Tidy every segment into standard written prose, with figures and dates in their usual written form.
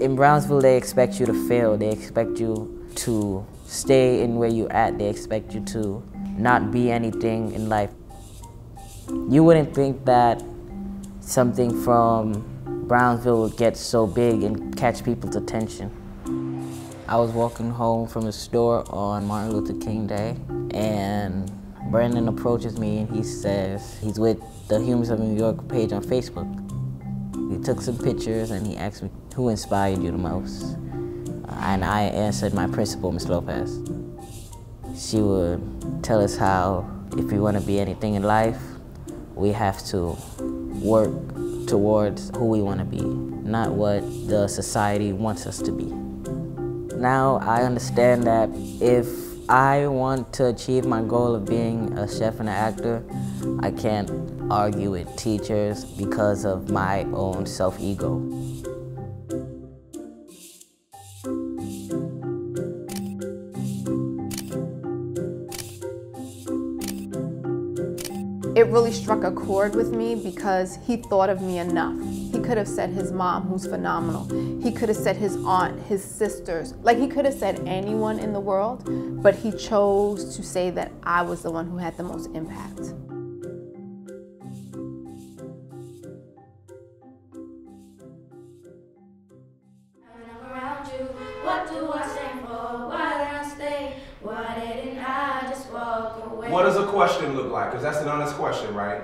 In Brownsville, they expect you to fail. They expect you to stay in where you're at. They expect you to not be anything in life. You wouldn't think that something from Brownsville would get so big and catch people's attention. I was walking home from the store on Martin Luther King Day, and Brandon approaches me and he says he's with the Humans of New York page on Facebook. He took some pictures and he asked me, who inspired you the most? And I answered my principal, Miss Lopez. She would tell us how if we want to be anything in life, we have to work towards who we want to be, not what the society wants us to be. Now I understand that if I want to achieve my goal of being a chef and an actor, I can't argue with teachers because of my own self-ego. It really struck a chord with me because he thought of me enough. He could have said his mom, who's phenomenal. He could have said his aunt, his sisters. Like, he could have said anyone in the world, but he chose to say that I was the one who had the most impact. What does a question look like? Because that's an honest question, right?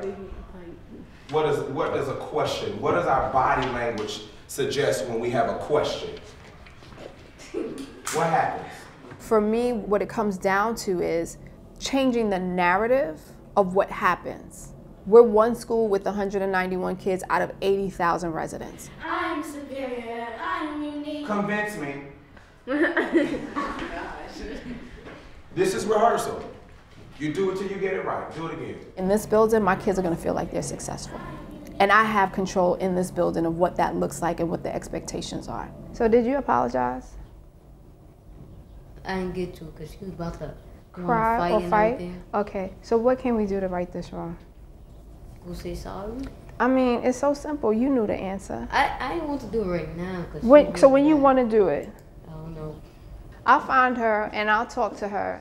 What does a question, what does our body language suggest when we have a question? What happens? For me, what it comes down to is changing the narrative of what happens. We're one school with 191 kids out of 80,000 residents. I'm superior, I'm unique. Convince me. This is rehearsal. You do it till you get it right. Do it again. In this building, my kids are going to feel like they're successful. And I have control in this building of what that looks like and what the expectations are. So did you apologize? I didn't get to because she was about to cry or fight. Okay, so what can we do to right this wrong? Go say sorry. I mean, it's so simple. You knew the answer. I didn't want to do it right now. So when you want to do it? I don't know. I'll find her and I'll talk to her.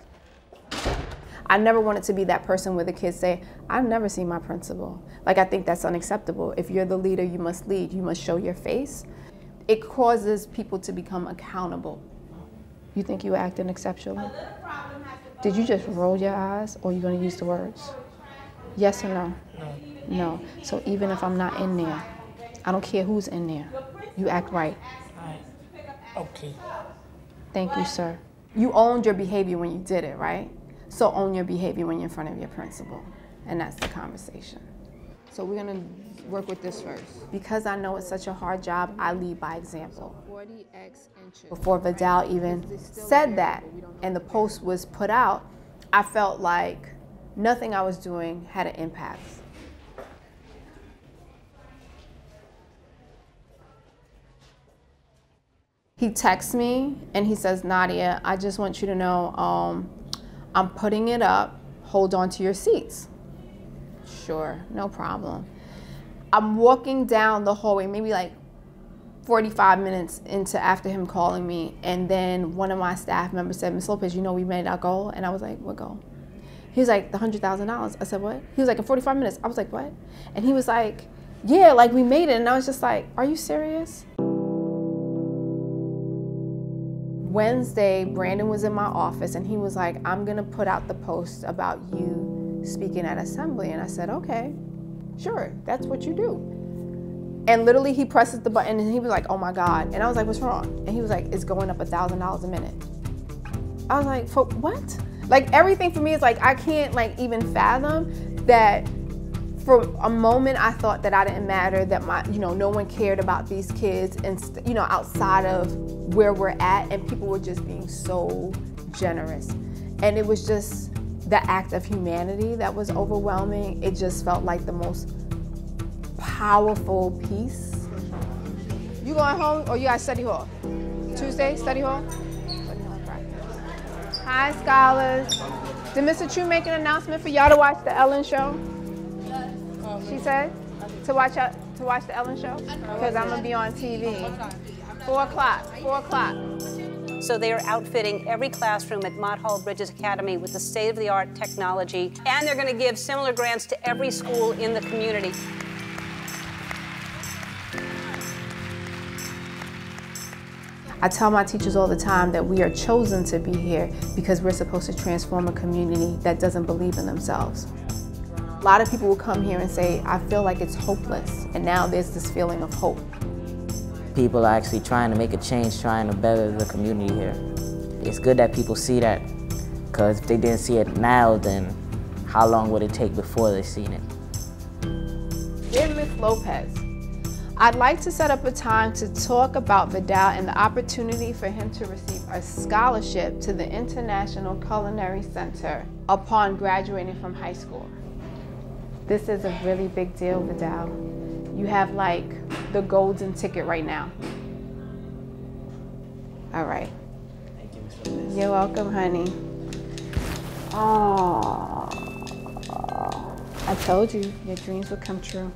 I never wanted to be that person where the kids say, I've never seen my principal. Like, I think that's unacceptable. If you're the leader, you must lead. You must show your face. It causes people to become accountable. You think you were acting exceptionally? Did you just roll your eyes, or are you going to use the words? Yes or no? No. So even if I'm not in there, I don't care who's in there. You act right. Okay. Thank you, sir. You owned your behavior when you did it, right? So own your behavior when you're in front of your principal, and that's the conversation. So we're gonna work with this first. Because I know it's such a hard job, I lead by example. Before Vidal even said that, and the post was put out, I felt like nothing I was doing had an impact. He texts me, and he says, Nadia, I just want you to know, I'm putting it up, hold on to your seats. Sure, no problem. I'm walking down the hallway, maybe like 45 minutes into after him calling me, and then one of my staff members said, Ms. Lopez, you know we made our goal? And I was like, what goal? He was like, the $100,000. I said, what? He was like, in 45 minutes. I was like, what? And he was like, yeah, like we made it. And I was just like, are you serious? Wednesday, Brandon was in my office and he was like, I'm gonna put out the post about you speaking at assembly. And I said, okay, sure, that's what you do. And literally he presses the button and he was like, oh my God. And I was like, what's wrong? And he was like, it's going up $1,000 a minute. I was like, for what? Like, everything for me is like, I can't like even fathom that. For a moment, I thought that I didn't matter, that no one cared about these kids, and outside of where we're at, and people were just being so generous. And it was just the act of humanity that was overwhelming. It just felt like the most powerful piece. You going home or you at study hall? Tuesday, study hall? Hi, scholars. Did Mr. Chu make an announcement for y'all to watch The Ellen Show? She said to watch out, to to watch The Ellen Show? Because I'm going to be on TV. 4 o'clock. So they are outfitting every classroom at Mott Hall Bridges Academy with the state-of-the-art technology, and they're going to give similar grants to every school in the community. I tell my teachers all the time that we are chosen to be here because we're supposed to transform a community that doesn't believe in themselves. A lot of people will come here and say, I feel like it's hopeless, and now there's this feeling of hope. People are actually trying to make a change, trying to better the community here. It's good that people see that, because if they didn't see it now, then how long would it take before they've seen it? Dear Miss Lopez, I'd like to set up a time to talk about Vidal and the opportunity for him to receive a scholarship to the International Culinary Center upon graduating from high school. This is a really big deal, Vidal. You have like the golden ticket right now. All right. Thank you, Ms. Phyllis. You're welcome, honey. Oh, I told you your dreams would come true.